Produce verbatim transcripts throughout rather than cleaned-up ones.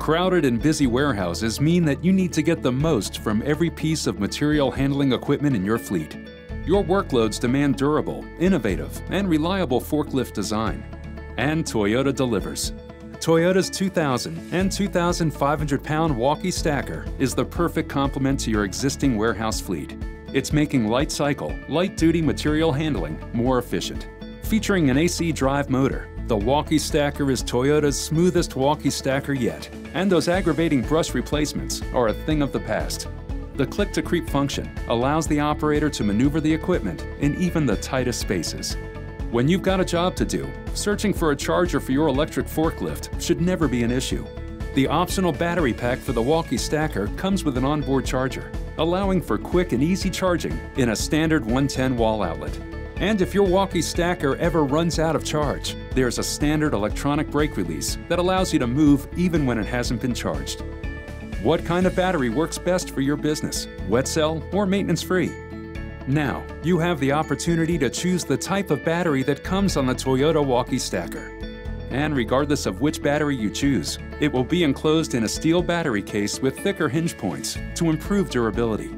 Crowded and busy warehouses mean that you need to get the most from every piece of material handling equipment in your fleet. Your workloads demand durable, innovative, and reliable forklift design. And Toyota delivers. Toyota's two thousand and two thousand five hundred pound Walkie Stacker is the perfect complement to your existing warehouse fleet. It's making light cycle, light-duty material handling more efficient. Featuring an A C drive motor, the Walkie Stacker is Toyota's smoothest Walkie Stacker yet, and those aggravating brush replacements are a thing of the past. The click-to-creep function allows the operator to maneuver the equipment in even the tightest spaces. When you've got a job to do, searching for a charger for your electric forklift should never be an issue. The optional battery pack for the Walkie Stacker comes with an onboard charger, allowing for quick and easy charging in a standard one ten wall outlet. And if your Walkie Stacker ever runs out of charge, there's a standard electronic brake release that allows you to move even when it hasn't been charged. What kind of battery works best for your business, wet cell or maintenance-free? Now, you have the opportunity to choose the type of battery that comes on the Toyota Walkie Stacker. And regardless of which battery you choose, it will be enclosed in a steel battery case with thicker hinge points to improve durability.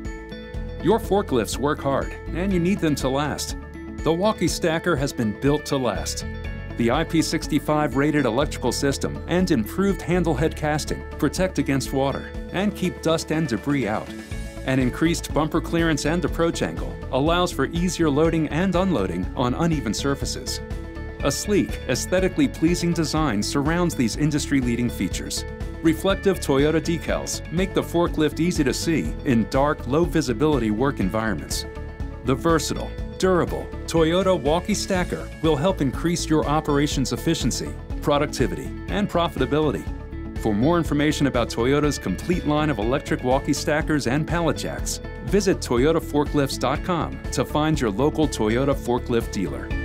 Your forklifts work hard, and you need them to last. The Walkie Stacker has been built to last. The I P sixty-five rated electrical system and improved handlehead casting protect against water and keep dust and debris out. An increased bumper clearance and approach angle allows for easier loading and unloading on uneven surfaces. A sleek, aesthetically pleasing design surrounds these industry-leading features. Reflective Toyota decals make the forklift easy to see in dark, low-visibility work environments. The versatile, durable Toyota Walkie Stacker will help increase your operations efficiency, productivity, and profitability. For more information about Toyota's complete line of electric Walkie Stackers and pallet jacks, visit Toyota Forklifts dot com to find your local Toyota forklift dealer.